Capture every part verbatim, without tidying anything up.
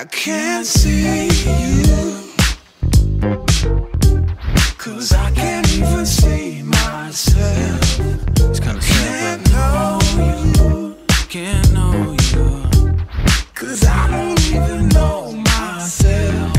I can't see you, 'cause I can't even see myself. It's kind of sad, but I can't know you, can't know you, 'cause I don't even know myself.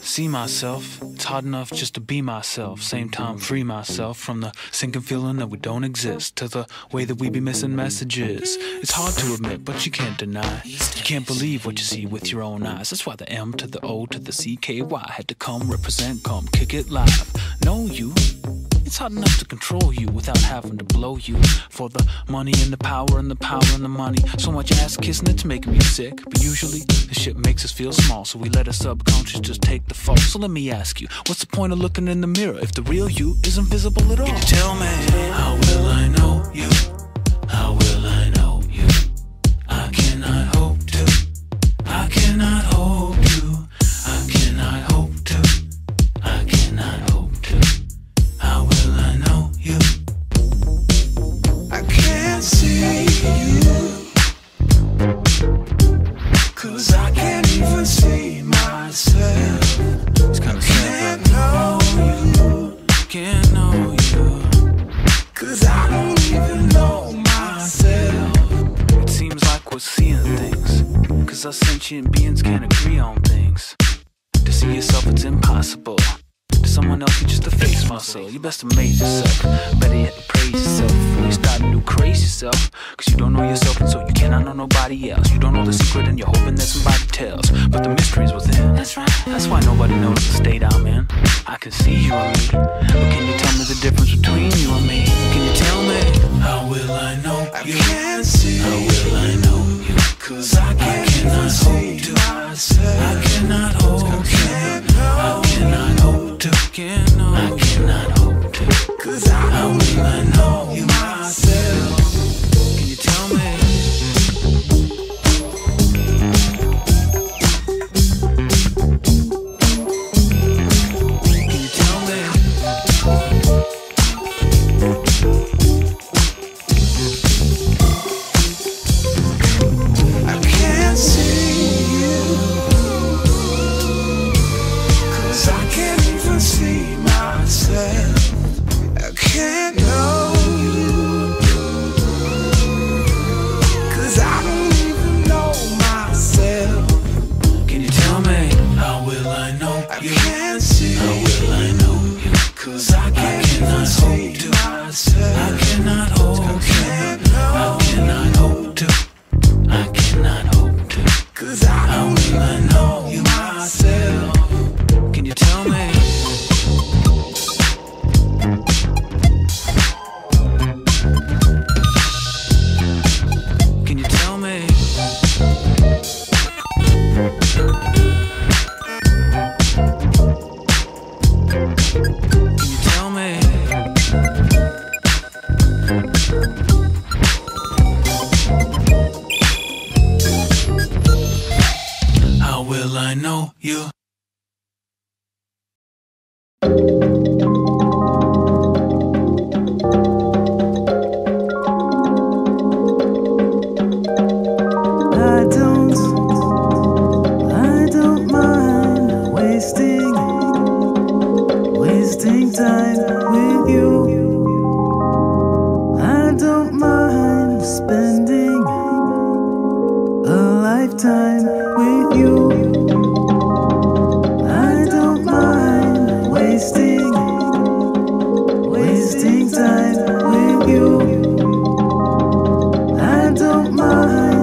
See myself, it's hard enough just to be myself. Same time free myself from the sinking feeling that we don't exist, to the way that we be missing messages. It's hard to admit, but you can't deny. You can't believe what you see with your own eyes. That's why the M to the O to the C K Y had to come represent, come kick it live. Know you, it's hard enough to control you without having to blow you for the money and the power and the power and the money. So much ass kissing, it's making me sick, but usually this shit makes us feel small, so we let our subconscious just take the fall. So let me ask you, what's the point of looking in the mirror if the real you isn't visible at all? Can you tell me, how will I know you? How will I know you? I cannot hope to, I cannot hope to, I cannot hope to, I cannot hope to. How will I know you? I can't see you, 'cause I can't even see myself. It's kind of sad, but I can't know you, can't know you, 'cause I don't even know myself. It seems like we're seeing things, 'cause us sentient beings can't agree on things. To see yourself, it's impossible. To someone else, you're just a face muscle. You best amaze yourself, better yet praise yourself before you start to do crazy yourself, 'cause you don't know yourself, and so you cannot know nobody else. You don't know the secret, and you're hoping that somebody tells, but the mystery's within. That's right. That's why nobody knows the state I'm in. I can see you and me, but can you tell me the difference between you and me? Can you tell me, how will I know you? I can't see. How will I know you? 'Cause I can't, I cannot hope to myself. I cannot hope to, I cannot hope to, I cannot hope to, 'cause I don't even know myself. Can you tell me? Can you tell me? I can't see you, 'cause I can't see myself. I can't know you, 'cause I don't even know myself. Can you tell me, how will I know you? I can't see. How will I know you? 'Cause I can't, I cannot hope to myself. I cannot hope to, I cannot hope to, I cannot hope to, 'cause I don't even know myself. Can you tell me? How will I know you? I don't mind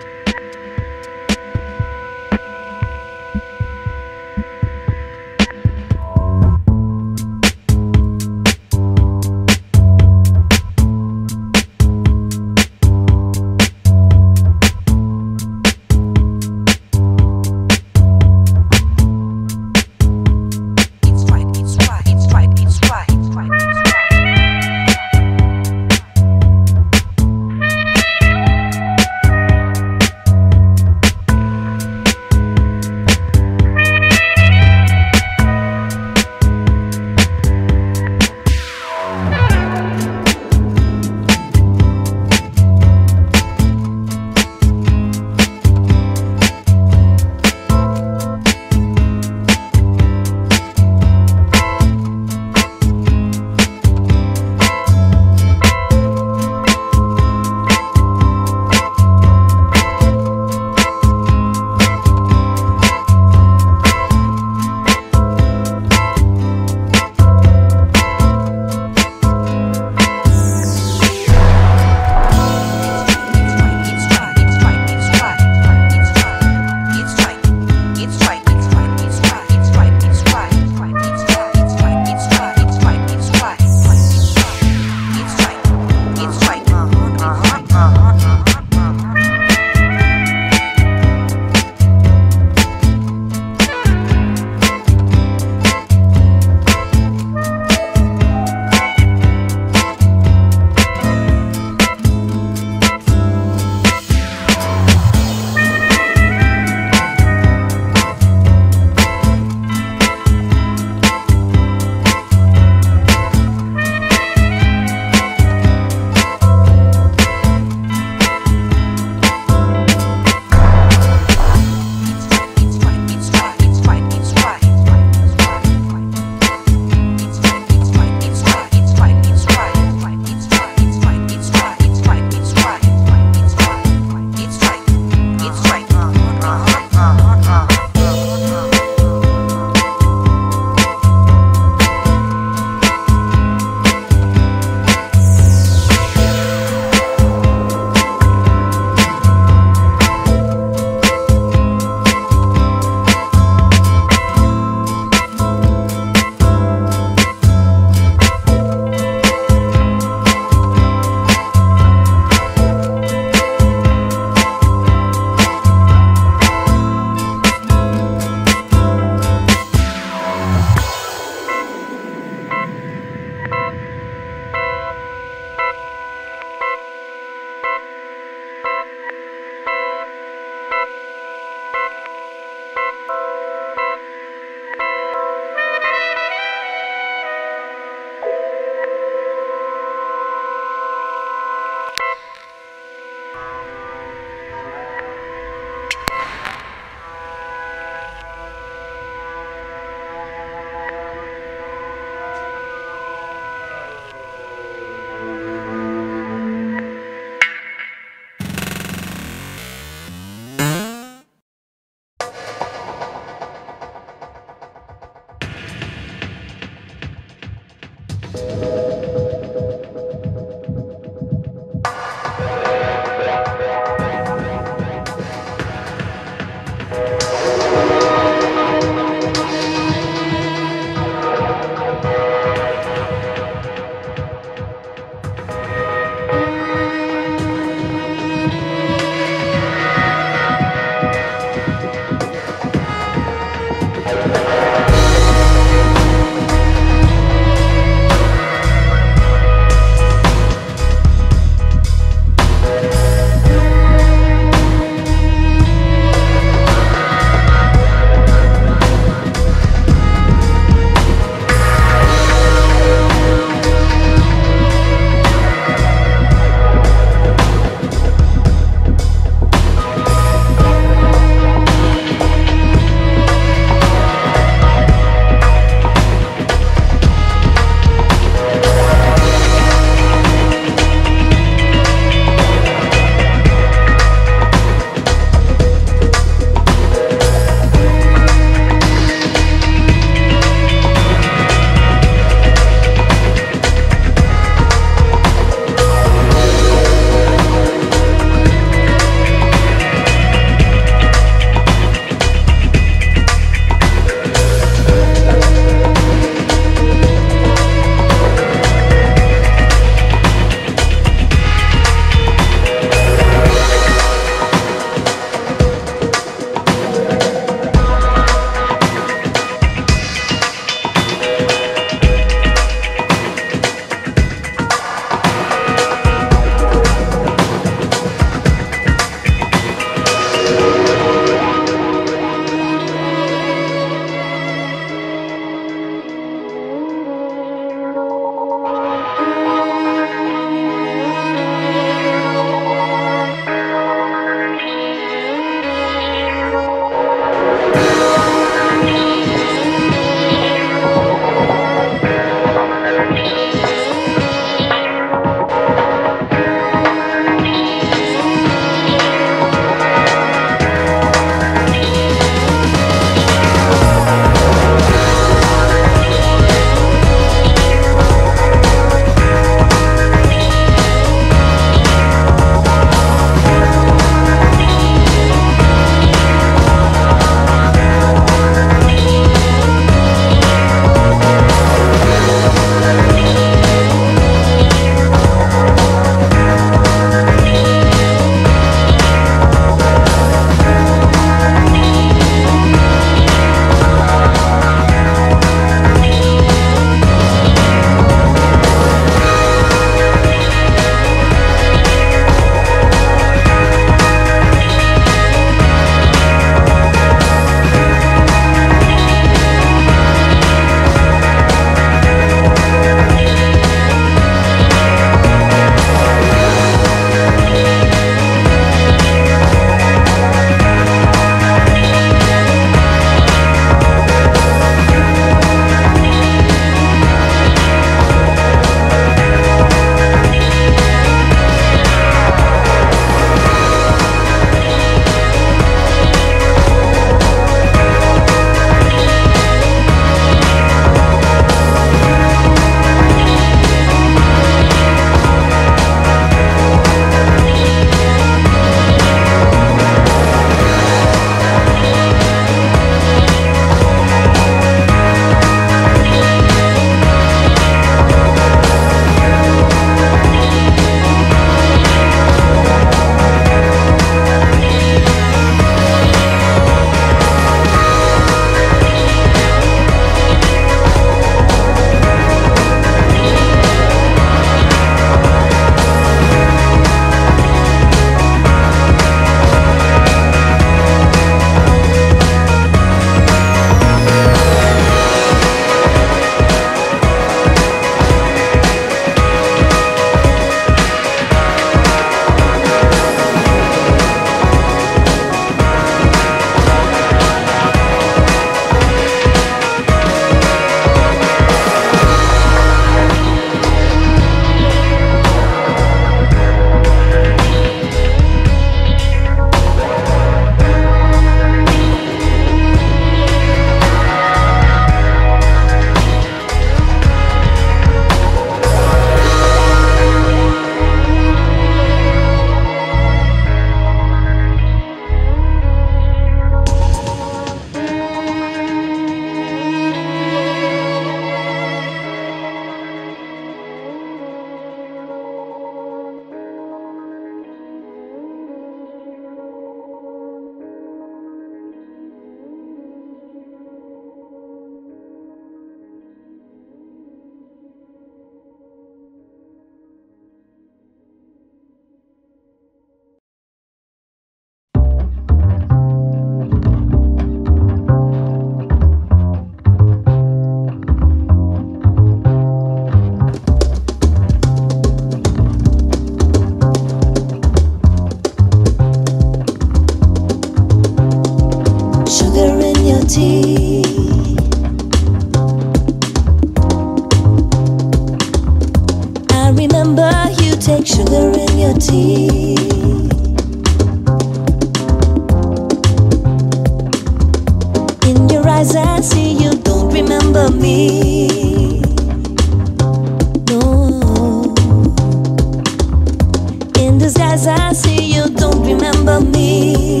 as I see you don't remember me.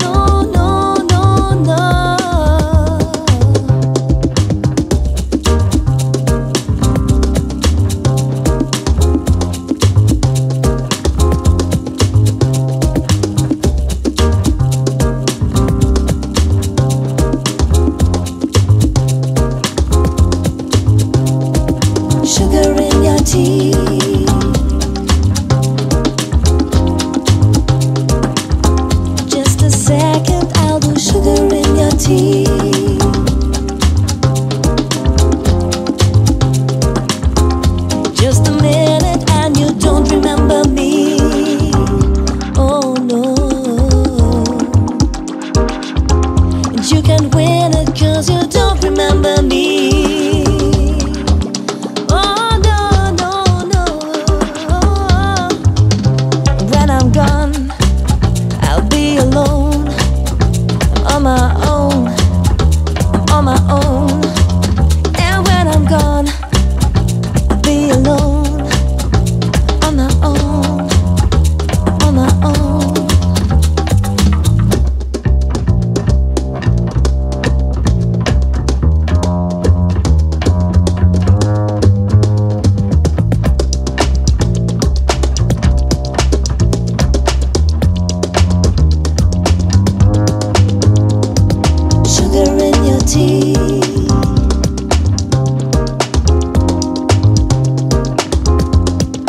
No, no, no, no. Sugar in your tea, just a second, I'll do sugar in your tea. Just a minute and you don't remember me. Oh no. And you can win it cause you don't remember me.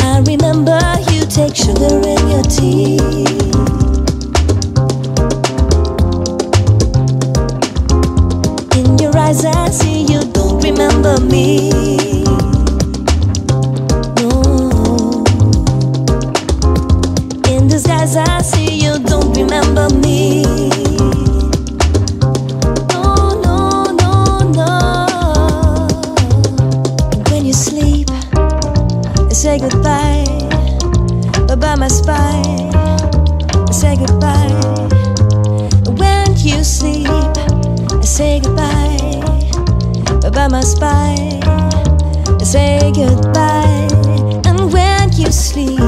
I remember you take sugar in your tea. In your eyes I see you don't remember me. No. In disguise I see you don't remember me. Say goodbye, bye-bye my spine. I say goodbye. When you sleep, I say goodbye, bye-bye my spine. I say goodbye. And when you sleep,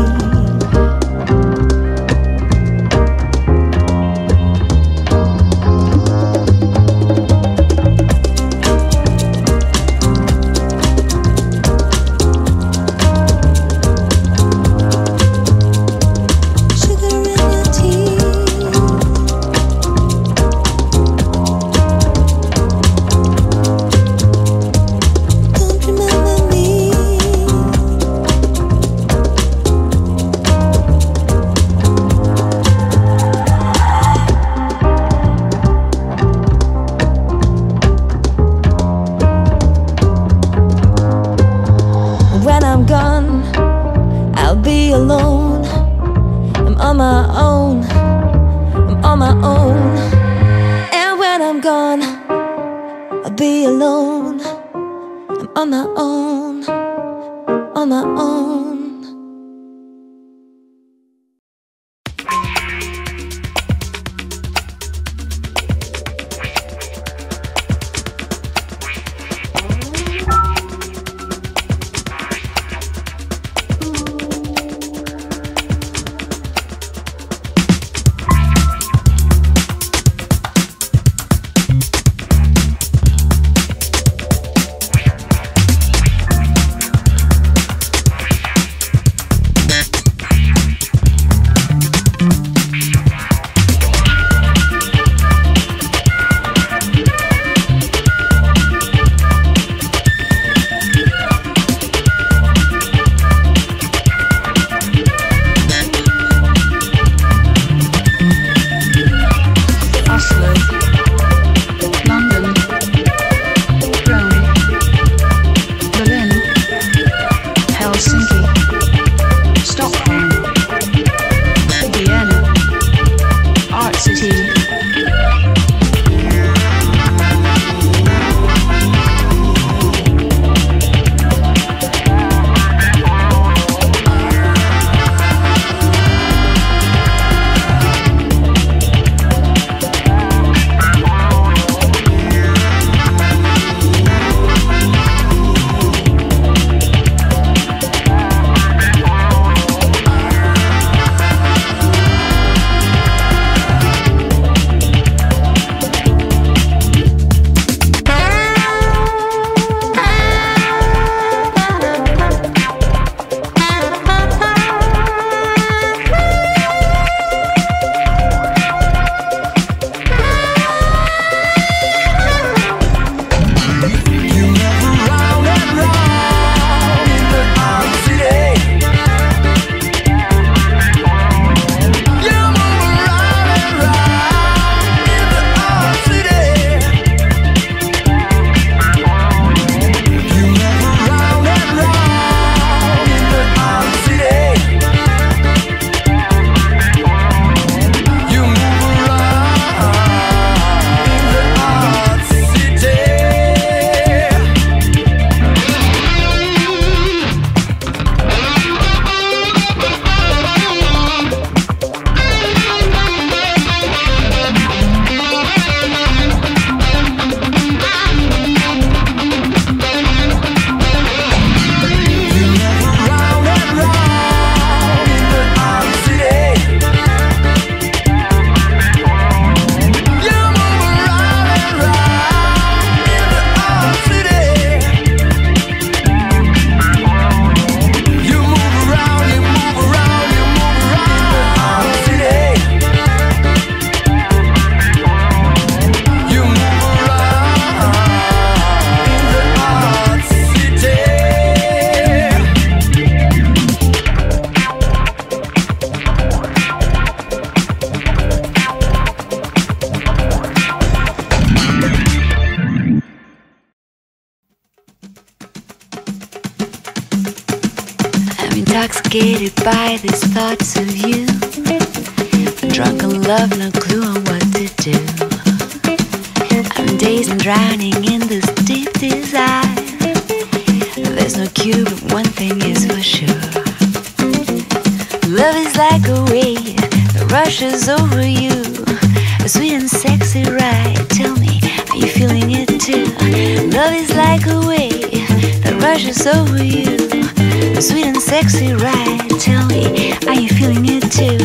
alone, I'm on my own, I'm on my own. And when I'm gone, I'll be alone, I'm on my own, on my own. intoxicated by these thoughts of you. Drunk on love, no clue on what to do. I'm dazed and drowning in this deep desire. There's no cure, but one thing is for sure. Love is like a wave that rushes over you. A sweet and sexy ride, tell me, are you feeling it too? Love is like a wave that rushes over you. A sweet and sexy ride, tell me, are you feeling it too?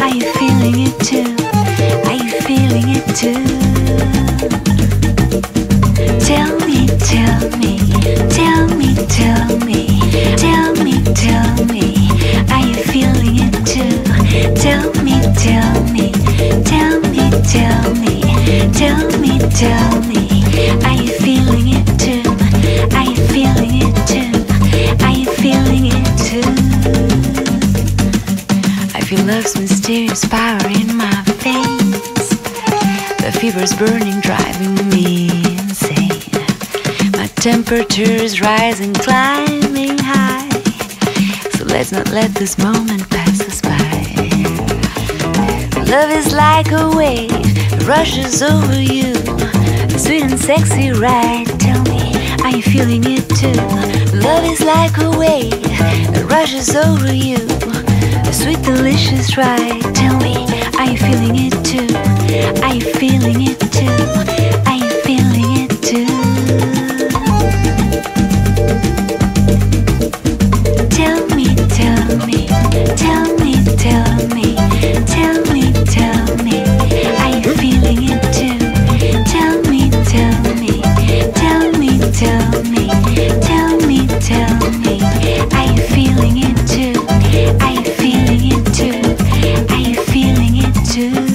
Are you feeling it too? Are you feeling it too? Tell me, tell me, tell me, tell me, tell me, tell me, are you feeling it too? Tell me, tell me, tell me, tell me, tell me, tell me, are you feeling it too? Are you feeling it too? Are you feeling it too? I feel love's mysterious power in my veins. The fever's burning, driving me insane. My temperature's rising, climbing high. So let's not let this moment pass us by. Love is like a wave that rushes over you. A sweet and sexy ride, tell me, are you feeling it too? Love is like a wave that rushes over you. A sweet delicious ride, tell me, are you feeling it too? Are you feeling it too? Are you feeling it too? Tell me, tell me, tell me, tell me, tell me. Tell me, are you feeling it too? Tell me, tell me, tell me, tell me, tell me, tell me, are you feeling it too? Are you feeling it too? Are you feeling it too?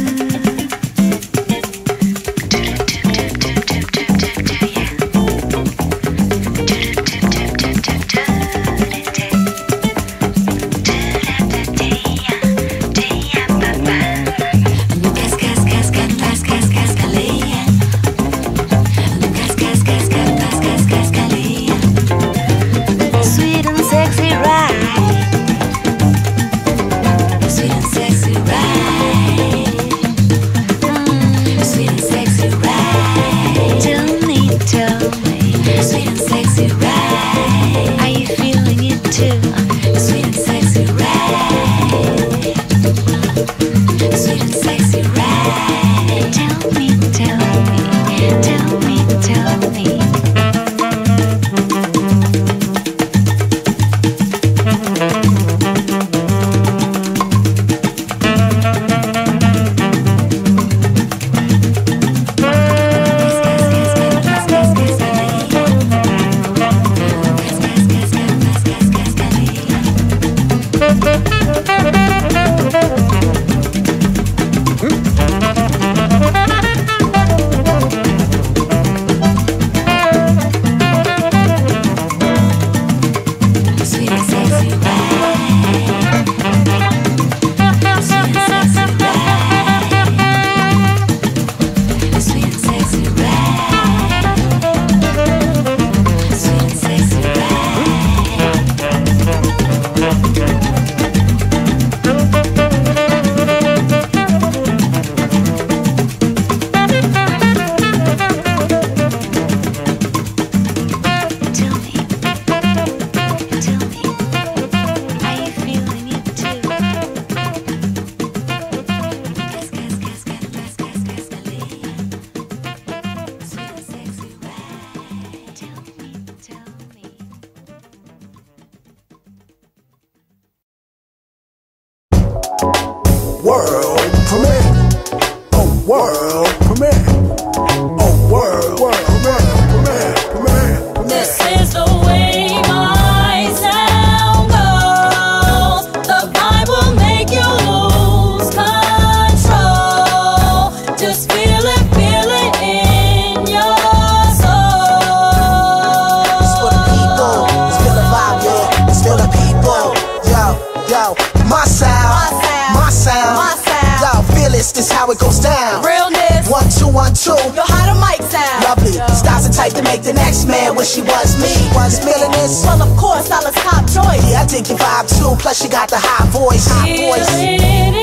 My sound, my sound, my sound, my sound. fearless, this how it goes down. Realness, one, two, one, two. Know how the mic sound. Lovely, yeah. Styles the type to make the next man wish he was me. Was millionaires. Well, of course, I was top choice. Yeah, I dig your vibe too. Plus, you got the high voice. High voice. It in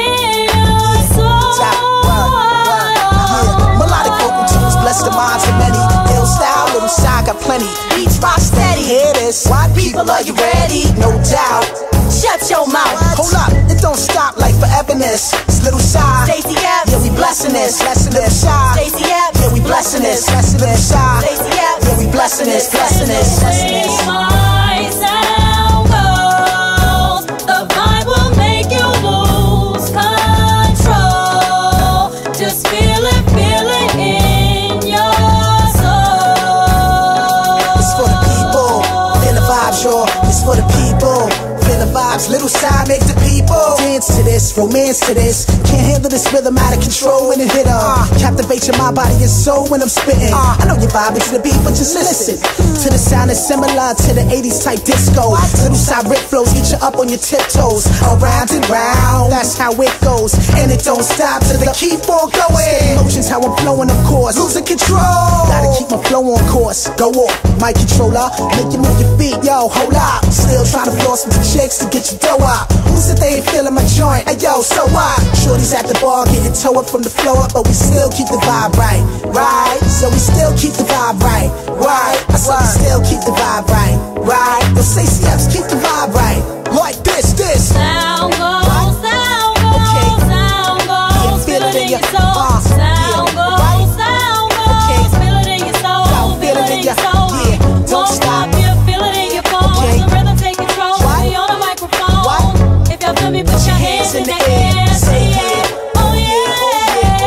your soul. Top, one, one. Yeah, melodic vocal tunes bless the minds of many. Ill style, little side got plenty. Beach rock steady. Hear this. White people, are you ready? No doubt. Shut your mouth. Hold up, it don't stop like foreverness. It's little shy. Stacey F. Yeah, we blessing this. Blessing this. Shy. Stacey F. Yeah, we blessing this. Blessing this. Shy. Stacey F. Yeah, we blessing this. Blessing this. Blessing this. My sound goes. The vibe will make you lose control. Just feel it, feel it in your soul. It's for the people. Feel the vibes, y'all. It's for the people. The vibes, little side, make the people dance to this, romance to this. Can't handle this rhythm, out of control when it hit em. Uh, Captivate your mind, body and soul when I'm spitting. Uh, I know you're vibing to the beat, but just listen, listen. To the sound that's similar to the eighties type disco. What? Little side rip flows, get you up on your tiptoes. Around and round, that's how it goes. And it don't stop till the keep on going. Steady motions, how I'm flowing, of course. Losing control. Gotta keep my flow on course. Go off, my controller. Make you move your feet, yo, hold up. Still trying to floss with the chicks to get your dough up. Who said they ain't feeling my joint? Ay, yo, so what? Shorty's at the bar getting toe up from the flow up, but we still keep the vibe right, right? So we still keep the vibe right, right? I said we still keep the vibe right, right? Don't say steps, keep the vibe right, like this, this. Sound goes, sound goes, okay. Sound goes, feel it in your soul. Sound goes, sound goes, feel it in your soul. Feel it in your soul. Yeah, don't stop. In the air, say yeah, oh yeah,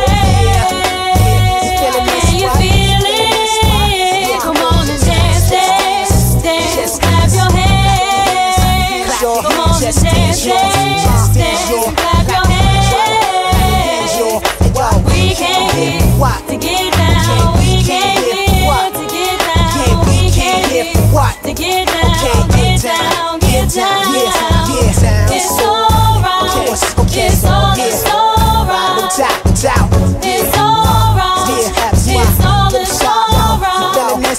oh yeah, and you feel it, come on and dance, dance, dance, clap your hands, come on and dance, dance, dance, clap your hands, we came here to get down, we came here to get down, we came here to get down, get down, get down, it's all. Okay. It's all, it's all right. No doubt, no doubt. It's all right. Yeah, it's all, it's all right. Feel the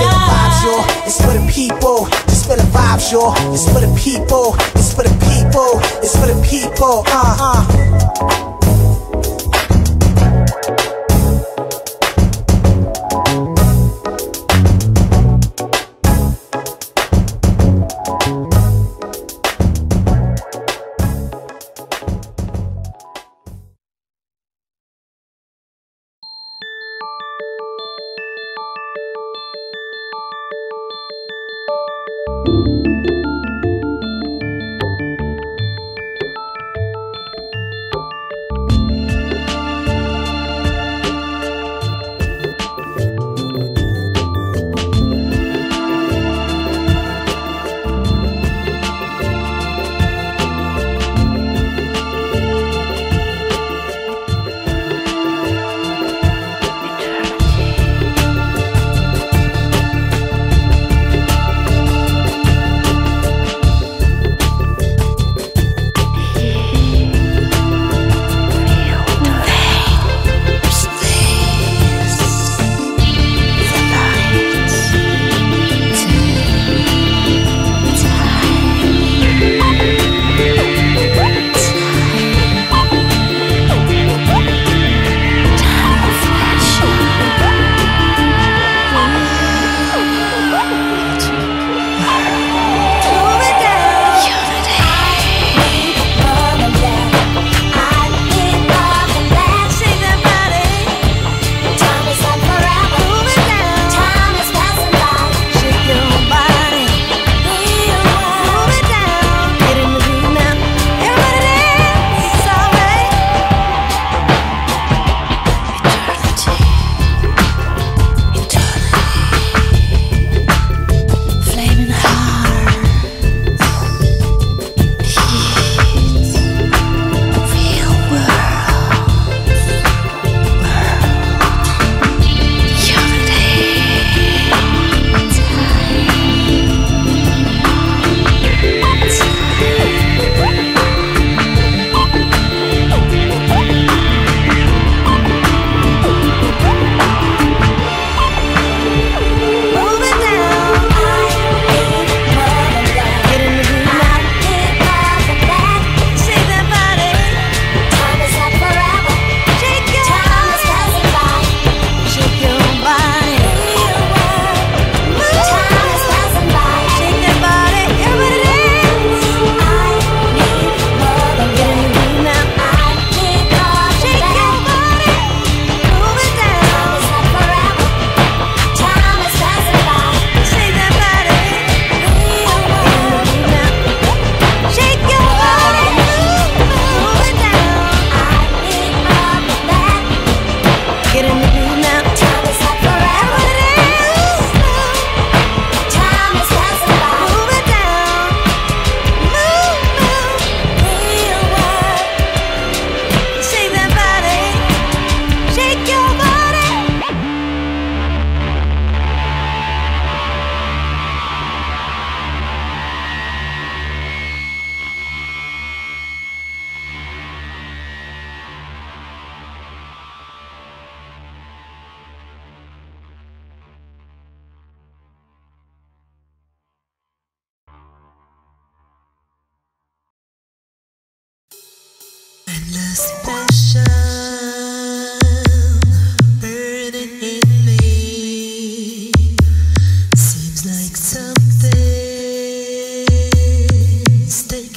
vibe tonight. It's for the people. It's for the vibes, y'all. It's for the people. It's for the people. It's for the people. Uh-huh.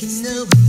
No.